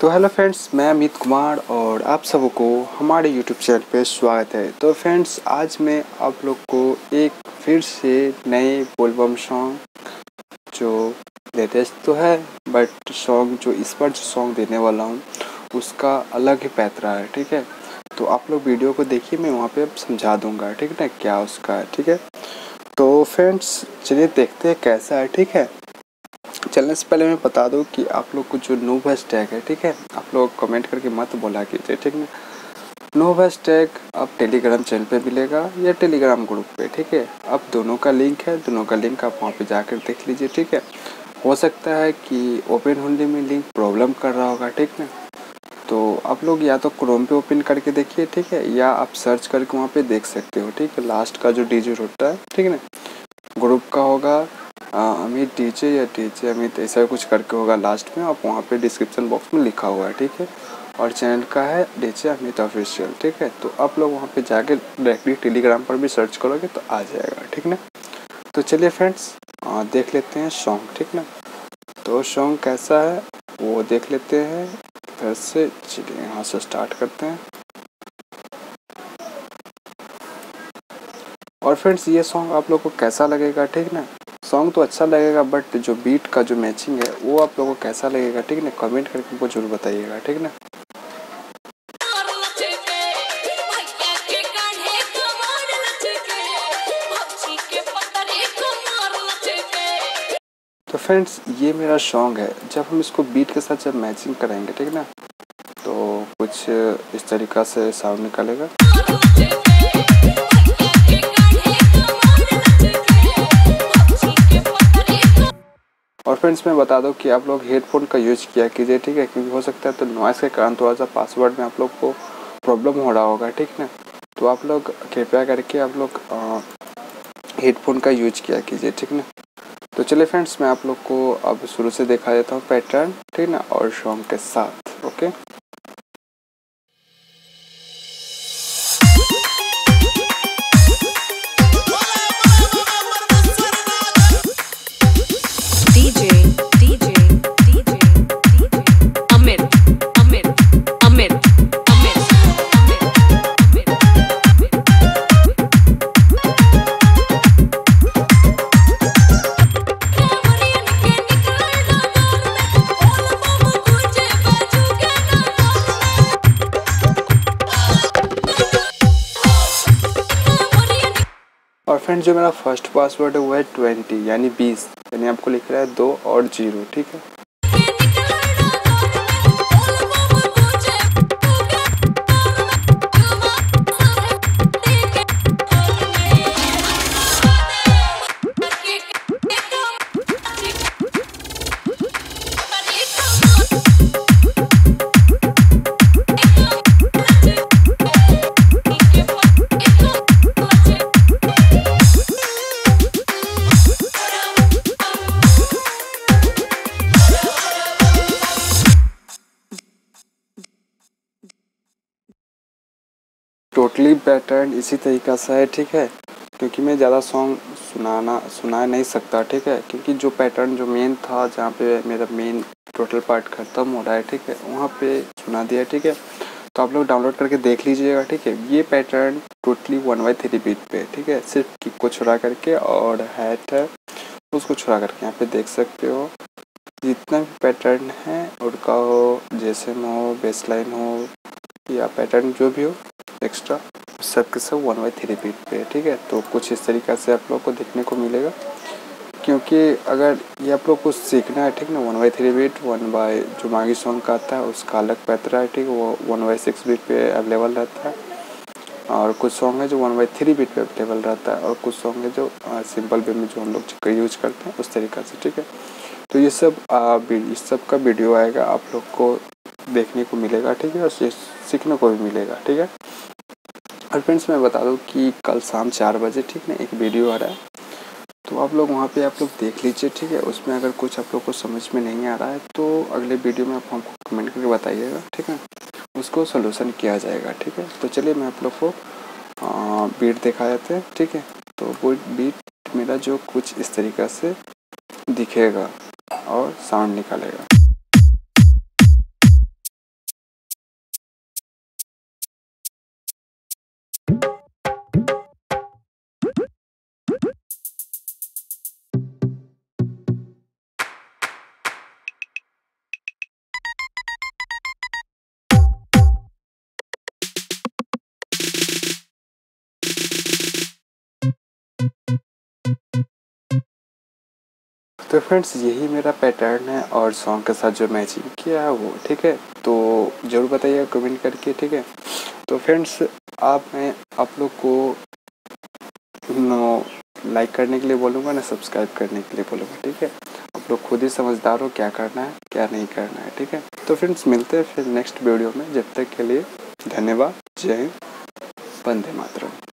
तो hello friends, मैं अमित कुमार और आप सबको हमारे यूट्यूब चैनल पे स्वागत है। तो फ्रेंड्स, आज मैं आप लोग को एक फिर से नए बोलबम सॉन्ग जो लेटेस्ट तो है बट सॉन्ग जो इस पर जो सॉन्ग देने वाला हूँ उसका अलग ही पैतरा है, ठीक है। तो आप लोग वीडियो को देखिए, मैं वहाँ पे अब समझा दूँगा, ठीक है ना, क्या उसका है, ठीक है। तो फ्रेंड्स चलिए देखते हैं कैसा है, ठीक है। चलने से पहले मैं बता दूं कि आप लोग को जो नो वॉइस टैग है, ठीक है, आप लोग कमेंट करके मत बोला कीजिए, ठीक है। नो वॉइस टैग अब टेलीग्राम चैनल पे मिलेगा या टेलीग्राम ग्रुप पे, ठीक है। अब दोनों का लिंक है, दोनों का लिंक आप वहाँ पे जाकर देख लीजिए, ठीक है। हो सकता है कि ओपन होने में लिंक प्रॉब्लम कर रहा होगा, ठीक है। तो आप लोग या तो क्रोम पे ओपन करके देखिए, ठीक है, या आप सर्च करके वहाँ पर देख सकते हो, ठीक है। लास्ट का जो डिजिट होता है, ठीक है ना, ग्रुप का होगा अमित डीजे या डीजे अमित ऐसा कुछ करके होगा, लास्ट में आप वहाँ पे डिस्क्रिप्शन बॉक्स में लिखा हुआ है, ठीक है। और चैनल का है डीजे अमित ऑफिशियल, ठीक है। तो आप लोग वहाँ पे जाके डायरेक्टली टेलीग्राम पर भी सर्च करोगे तो आ जाएगा, ठीक ना। तो चलिए फ्रेंड्स देख लेते हैं सॉन्ग, ठीक ना। तो सॉन्ग कैसा है वो देख लेते हैं इधर से, चलिए यहाँ से स्टार्ट करते हैं। और फ्रेंड्स ये सॉन्ग आप लोग को कैसा लगेगा, ठीक ना, सॉन्ग तो अच्छा लगेगा बट जो बीट का जो मैचिंग है वो आप लोगों को कैसा लगेगा, ठीक है ना, कमेंट करके हमको जरूर बताइएगा, ठीक है ना। तो फ्रेंड्स ये मेरा सॉन्ग है, जब हम इसको बीट के साथ जब मैचिंग करेंगे, ठीक है ना, तो कुछ इस तरीका से साउंड निकालेगा। फ्रेंड्स मैं बता दूं कि आप लोग हेडफोन का यूज़ किया कीजिए, ठीक है, क्योंकि हो सकता है तो नॉइस के कारण थोड़ा सा पासवर्ड में आप लोग को प्रॉब्लम हो रहा होगा, ठीक ना। तो आप लोग कृपया करके आप लोग हेडफोन का यूज किया कीजिए, ठीक ना। तो चलिए फ्रेंड्स मैं आप लोग को अब शुरू से दिखा देता हूँ पैटर्न, ठीक ना, और सॉन्ग के साथ, ओके। और फ्रेंड्स जो मेरा फर्स्ट पासवर्ड है वो है 20 यानी 20, यानी आपको लिख रहा है 2 और 0, ठीक है। टोटली पैटर्न इसी तरीका से है, ठीक है, क्योंकि मैं ज़्यादा सॉन्ग सुना नहीं सकता, ठीक है, क्योंकि जो पैटर्न जो मेन था जहाँ पे मेरा मेन टोटल पार्ट ख़त्म हो रहा है, ठीक है, वहाँ पे सुना दिया, ठीक है। तो आप लोग डाउनलोड करके देख लीजिएगा, ठीक है। ये पैटर्न टोटली 1/3 बीट पे, ठीक है, सिर्फ किक को छुड़ा करके और हैट है उसको छुड़ा करके यहाँ पर देख सकते हो। जितना भी पैटर्न है, उड़का हो, जेसम हो, बेसलाइन हो या पैटर्न जो भी हो एक्स्ट्रा, सब के सब 1/3 बीट पे, ठीक है। तो कुछ इस तरीका से आप लोग को देखने को मिलेगा, क्योंकि अगर ये आप लोग को सीखना है, ठीक ना, 1/3 बीट, 1/, जो मांगी सॉन्ग का आता है उसका अलग पैतरा है, ठीक, वो 1/6 बीट पे अवेलेबल रहता है। और कुछ सॉन्ग है जो 1/3 बीट पे अवेलेबल रहता है, और कुछ सॉन्ग है जो सिंपल वे में जो हम लोग यूज करते हैं उस तरीका से, ठीक है। तो ये सब का वीडियो आएगा, आप लोग को देखने को मिलेगा, ठीक है, और सीखने को भी मिलेगा, ठीक है। और फ्रेंड्स मैं बता दूं कि कल शाम 4 बजे, ठीक ना, एक वीडियो आ रहा है, तो आप लोग वहाँ पे आप लोग देख लीजिए, ठीक है। उसमें अगर कुछ आप लोग को समझ में नहीं आ रहा है तो अगले वीडियो में आप हमको कमेंट करके बताइएगा, ठीक है, उसको सोल्यूशन किया जाएगा, ठीक है। तो चलिए मैं आप लोग को बीट दिखा देते हैं, ठीक है। तो वो बीट मेरा जो कुछ इस तरीका से दिखेगा और साउंड निकालेगा। तो फ्रेंड्स यही मेरा पैटर्न है और सॉन्ग के साथ जो मैचिंग किया है वो, ठीक है। तो ज़रूर बताइएगा कमेंट करके, ठीक है। तो फ्रेंड्स मैं आप लोग को लाइक करने के लिए बोलूँगा ना, सब्सक्राइब करने के लिए बोलूँगा, ठीक है। आप लोग खुद ही समझदार हो क्या करना है क्या नहीं करना है, ठीक है। तो फ्रेंड्स मिलते हैं फिर नेक्स्ट वीडियो में, जब तक के लिए धन्यवाद, जय हिंद, वंदे मातरम।